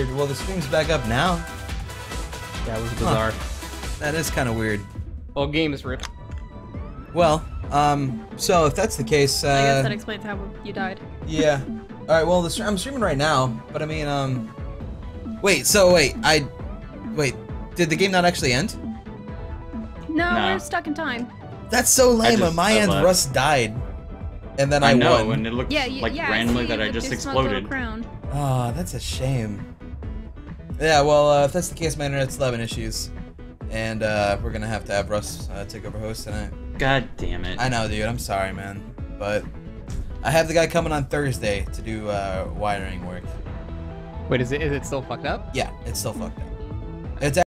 figured, well, the stream's back up now. That was bizarre. Huh. That is kind of weird. Well, game is ripped. Well, so if that's the case, I guess that explains how you died. Yeah. Alright, well, I'm streaming right now, but I mean, Wait, did the game not actually end? No, we're stuck in time. That's so lame. On my end, Russ died. And then I won. I know, and it looked randomly that I just exploded. Oh, that's a shame. Yeah, well, if that's the case, my internet's having issues. And, we're gonna have to have Russ take over host tonight. God damn it. I know, dude. I'm sorry, man. But I have the guy coming on Thursday to do, wiring work. Wait, is it still fucked up? Yeah, it's still fucked up. It's